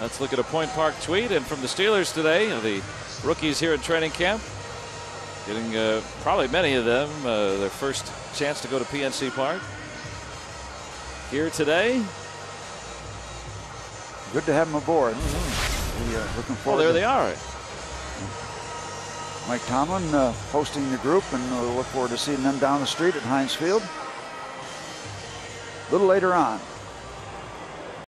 Let's look at a Point Park tweet. And from the Steelers today, the rookies here in training camp, getting probably many of them their first chance to go to PNC Park here today. Good to have them aboard. Mm-hmm. Looking forward. Well, there they are. Mike Tomlin hosting the group, and we'll look forward to seeing them down the street at Heinz Field a little later on.